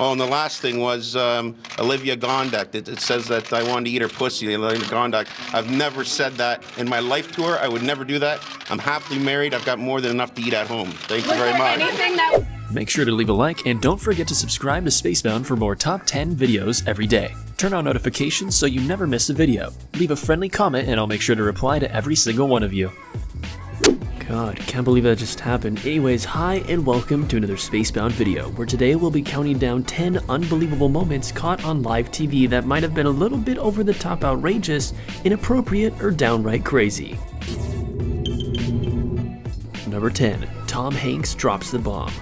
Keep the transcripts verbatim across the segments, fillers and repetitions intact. Oh, and the last thing was um, Olivia Gondek. It, it says that I wanted to eat her pussy, Olivia Gondek. I've never said that in my life to her. I would never do that. I'm happily married. I've got more than enough to eat at home. Thank you very much. That Make sure to leave a like, and don't forget to subscribe to Spacebound for more top ten videos every day. Turn on notifications so you never miss a video. Leave a friendly comment, and I'll make sure to reply to every single one of you. God, can't believe that just happened. Anyways, hi and welcome to another Spacebound video, where today we'll be counting down ten unbelievable moments caught on live T V that might have been a little bit over the top outrageous, inappropriate, or downright crazy. Number ten. Tom Hanks drops the bomb.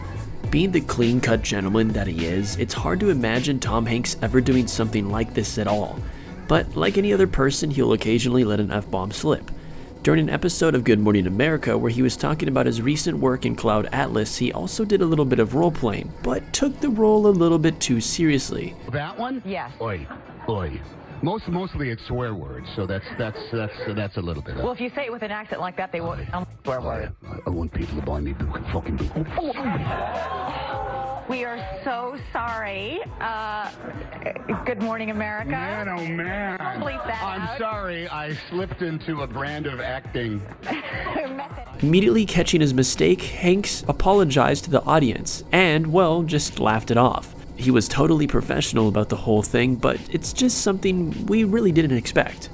Being the clean-cut gentleman that he is, it's hard to imagine Tom Hanks ever doing something like this at all. But like any other person, he'll occasionally let an F-bomb slip. During an episode of Good Morning America where he was talking about his recent work in Cloud Atlas, he also did a little bit of role-playing, but took the role a little bit too seriously. That one? Yes. Oi, oi. Most, mostly it's swear words, so that's that's that's that's a little bit. Well, if you say it with an accent like that, they won't swear word. I, I want people to buy me fucking boo. We are so sorry. Uh, Good Morning America. Man, oh man. I'm sorry, I slipped into a brand of acting. Immediately catching his mistake, Hanks apologized to the audience and, well, just laughed it off. He was totally professional about the whole thing, but it's just something we really didn't expect.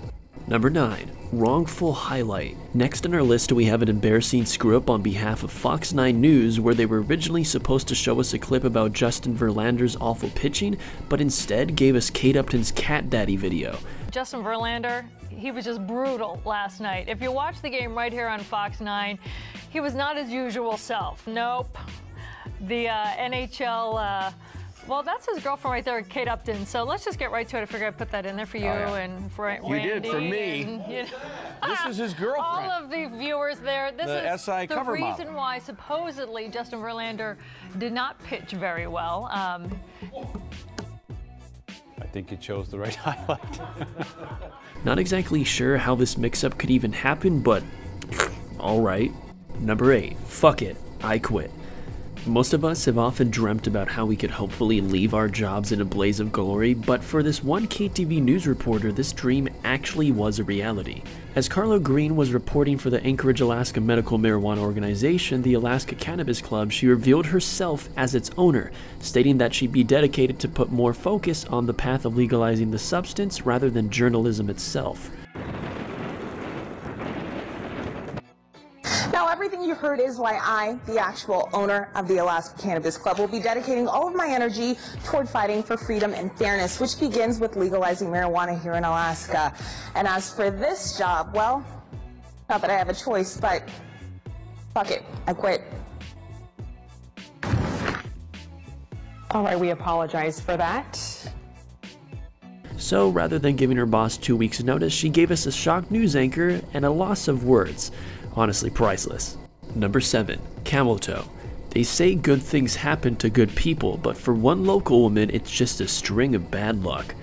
Number nine. Wrongful highlight. Next on our list, we have an embarrassing screw-up on behalf of Fox nine News, where they were originally supposed to show us a clip about Justin Verlander's awful pitching, but instead gave us Kate Upton's Cat Daddy video. Justin Verlander, he was just brutal last night. If you watch the game right here on Fox nine, he was not his usual self. Nope. The uh, N H L... Uh, Well, that's his girlfriend right there, Kate Upton. So let's just get right to it. I figured I'd put that in there for you oh, yeah. and for Randy. You did for me. And, you know, this is his girlfriend. All of the viewers there. This the is S I the cover reason model. Why supposedly Justin Verlander did not pitch very well. Um, I think you chose the right highlight. Not exactly sure how this mix-up could even happen, but all right. Number eight. Fuck it, I quit. Most of us have often dreamt about how we could hopefully leave our jobs in a blaze of glory, but for this one K T V news reporter, this dream actually was a reality. As Charlo Greene was reporting for the Anchorage, Alaska Medical Marijuana Organization, the Alaska Cannabis Club, she revealed herself as its owner, stating that she'd be dedicated to put more focus on the path of legalizing the substance rather than journalism itself. Now, everything you heard is why I, the actual owner of the Alaska Cannabis Club, will be dedicating all of my energy toward fighting for freedom and fairness, which begins with legalizing marijuana here in Alaska. And as for this job, well, not that I have a choice, but fuck it, I quit. All right, we apologize for that. So rather than giving her boss two weeks' notice, she gave us a shocked news anchor and a loss of words. Honestly priceless. Number seven. Camel toe. They say good things happen to good people, but for one local woman, it's just a string of bad luck.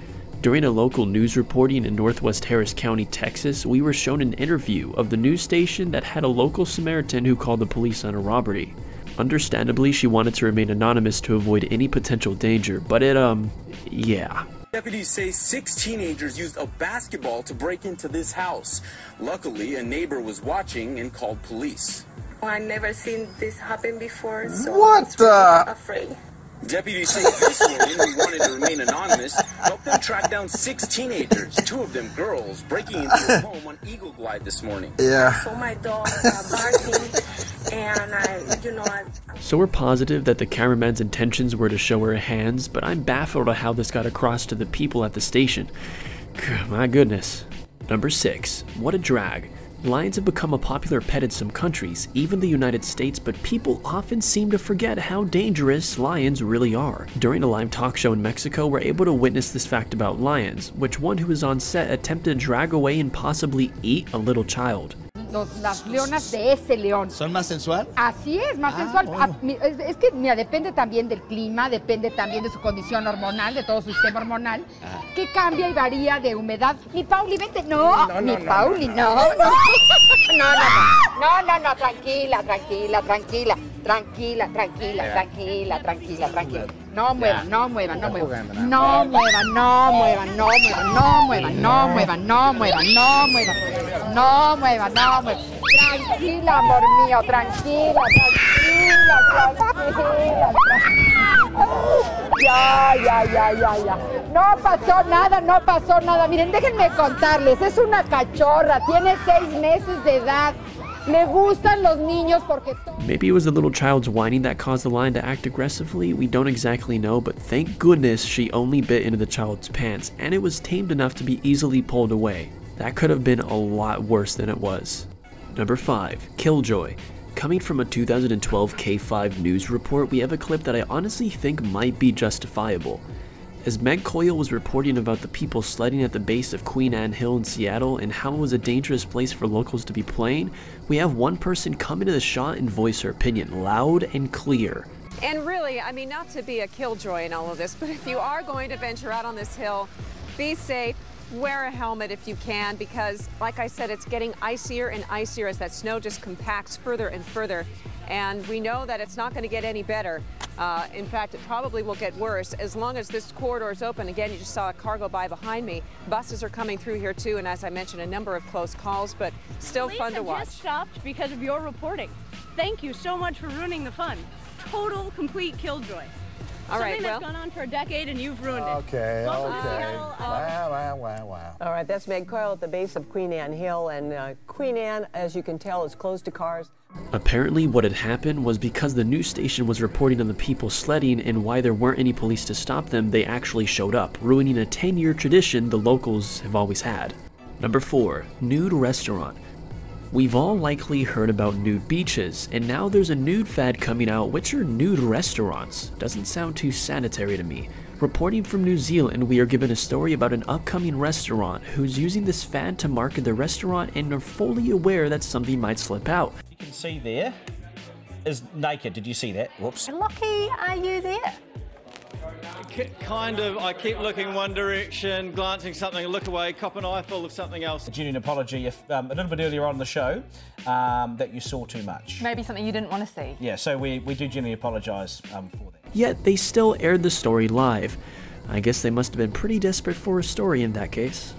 During a local news reporting in Northwest Harris County, Texas, we were shown an interview of the news station that had a local Samaritan who called the police on a robbery. Understandably, she wanted to remain anonymous to avoid any potential danger, but it, um, yeah. Deputies say six teenagers used a basketball to break into this house. Luckily, a neighbor was watching and called police. I never seen this happen before, so what the? Really afraid. Deputies say this woman who wanted to remain anonymous helped them track down six teenagers, two of them girls, breaking into a home on Eagle Glide this morning. Yeah. So my dogs are barking. And I, you know, I... So we're positive that the cameraman's intentions were to show her hands, but I'm baffled at how this got across to the people at the station. My goodness. Number six. What a drag. Lions have become a popular pet in some countries, even the United States, but people often seem to forget how dangerous lions really are. During a live talk show in Mexico, we're able to witness this fact about lions, which one who was on set attempted to drag away and possibly eat a little child. Las leonas de ese león. ¿Son más sensual? Así es, más ah, sensual. Bueno. Es, es que, mira, depende también del clima, depende también de su condición hormonal, de todo su sistema hormonal, ah. que cambia y varía de humedad. Mi Pauli, vente. No, no, no mi no, Pauli, no. No. No, no, no. No, no, no, tranquila, tranquila, tranquila. Tranquila, tranquila, tranquila, tranquila, tranquila. No muevan, no muevan, no muevan. No muevan, no muevan, no muevan, no muevan, no muevan, no muevan, no muevan. No muevan, no muevan. Tranquila, amor mío, tranquila, tranquila, tranquila, tranquila. Ya, ya, ya, ya, ya. No pasó nada, no pasó nada. Miren, déjenme contarles, es una cachorra, tiene seis meses de edad. Me gustan los niños porque... Maybe it was the little child's whining that caused the lion to act aggressively, we don't exactly know, but thank goodness she only bit into the child's pants, and it was tamed enough to be easily pulled away. That could have been a lot worse than it was. Number five. Killjoy. Coming from a two thousand twelve K five news report, we have a clip that I honestly think might be justifiable. As Meg Coyle was reporting about the people sledding at the base of Queen Anne Hill in Seattle and how it was a dangerous place for locals to be playing, we have one person come into the shot and voice her opinion loud and clear. And really, I mean, not to be a killjoy in all of this, but if you are going to venture out on this hill, be safe, wear a helmet if you can, because like I said, it's getting icier and icier as that snow just compacts further and further. And we know that it's not going to get any better. Uh, in fact, it probably will get worse as long as this corridor is open. Again, you just saw a car go by behind me. Buses are coming through here, too. And as I mentioned, a number of close calls, but still Police fun to watch. Just stopped because of your reporting. Thank you so much for ruining the fun. Total, complete killjoy. All Something right, well. That's gone on for a decade and you've ruined okay, it. Okay, okay. Wow, wow, wow, wow. All right, that's Meg Coyle at the base of Queen Anne Hill. And uh, Queen Anne, as you can tell, is closed to cars. Apparently what had happened was because the news station was reporting on the people sledding and why there weren't any police to stop them, they actually showed up, ruining a ten-year tradition the locals have always had. Number four. Nude Restaurant. We've all likely heard about nude beaches, and now there's a nude fad coming out which are nude restaurants. Doesn't sound too sanitary to me. Reporting from New Zealand, we are given a story about an upcoming restaurant who's using this fad to market their restaurant and are fully aware that something might slip out. You can see there is naked. Did you see that? Whoops. Lucky are you there? Kind of. I keep looking one direction, glancing something, look away, cop an eyeful of something else. Do you need an apology if um, a little bit earlier on in the show um, that you saw too much? Maybe something you didn't want to see. Yeah, so we, we do generally apologise um, for that. Yet they still aired the story live. I guess they must have been pretty desperate for a story in that case.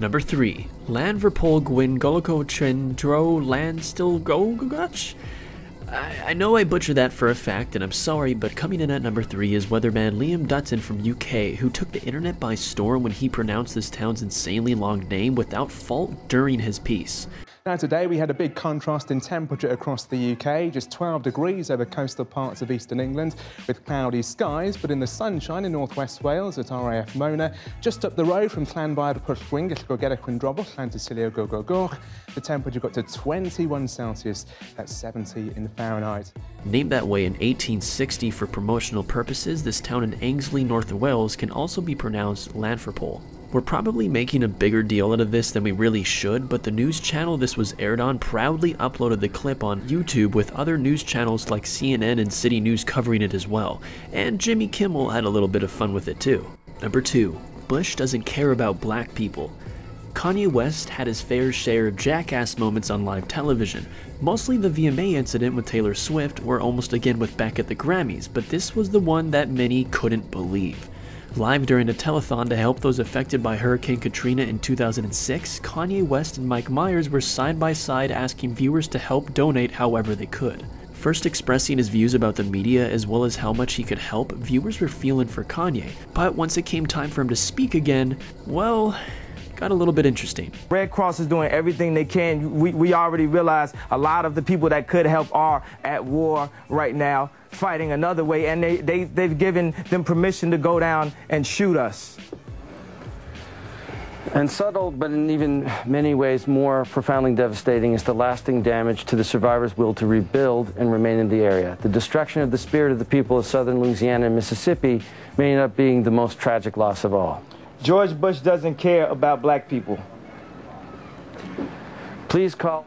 Number three. Llanfairpwllgwyngyllgogerychwyrndrobwllllantysiliogogogoch. I know I butchered that for a fact, and I'm sorry, but coming in at number three is weatherman Liam Dutton from U K, who took the internet by storm when he pronounced this town's insanely long name without fault during his piece. Now today we had a big contrast in temperature across the U K, just twelve degrees over coastal parts of eastern England with cloudy skies, but in the sunshine in northwest Wales at R A F Mona, just up the road from Llanfairpwllgwyngyllgogerychwyrndrobwllllantysiliogogogoch, the temperature got to twenty-one Celsius, that's seventy in Fahrenheit. Named that way in eighteen sixty for promotional purposes, this town in Anglesey, north of Wales, can also be pronounced Llanfairpwll. We're probably making a bigger deal out of this than we really should, but the news channel this was aired on proudly uploaded the clip on YouTube with other news channels like C N N and City News covering it as well. And Jimmy Kimmel had a little bit of fun with it too. Number two. Bush doesn't care about black people. Kanye West had his fair share of jackass moments on live television, mostly the V M A incident with Taylor Swift or almost again with Beck at the Grammys, but this was the one that many couldn't believe. Live during a telethon to help those affected by Hurricane Katrina in two thousand six, Kanye West and Mike Myers were side by side asking viewers to help donate however they could. First expressing his views about the media as well as how much he could help, viewers were feeling for Kanye, but once it came time for him to speak again, well, got a little bit interesting. Red Cross is doing everything they can. We, we already realize a lot of the people that could help are at war right now, fighting another way, and they, they, they've given them permission to go down and shoot us. And subtle, but in even many ways more profoundly devastating, is the lasting damage to the survivors' will to rebuild and remain in the area. The destruction of the spirit of the people of southern Louisiana and Mississippi may end up being the most tragic loss of all. George Bush doesn't care about black people. Please call.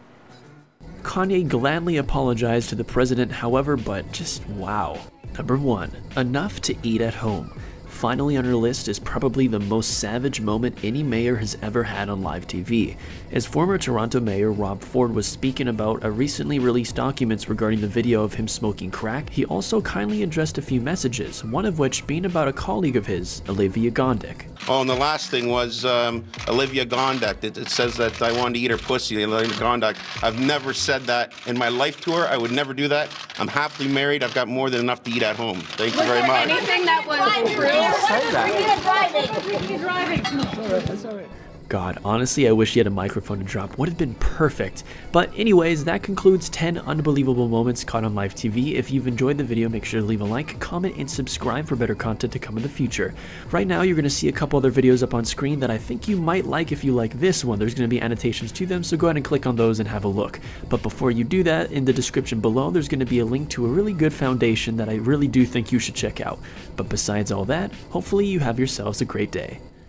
Kanye gladly apologized to the president, however, but just wow. Number one. Enough to eat at home. Finally on our list is probably the most savage moment any mayor has ever had on live T V, as former Toronto Mayor Rob Ford was speaking about a recently released documents regarding the video of him smoking crack. He also kindly addressed a few messages, one of which being about a colleague of his, Olivia Gondek. Oh, and the last thing was um, Olivia Gondek. It, it says that I wanted to eat her pussy, Olivia Gondek. I've never said that in my life to her. I would never do that. I'm happily married. I've got more than enough to eat at home. Thank you very much. Anything that was true? God, honestly, I wish he had a microphone to drop. Would have been perfect. But anyways, that concludes ten unbelievable moments caught on live T V. If you've enjoyed the video, make sure to leave a like, comment, and subscribe for better content to come in the future. Right now, you're going to see a couple other videos up on screen that I think you might like if you like this one. There's going to be annotations to them, so go ahead and click on those and have a look. But before you do that, in the description below, there's going to be a link to a really good foundation that I really do think you should check out. But besides all that, hopefully you have yourselves a great day.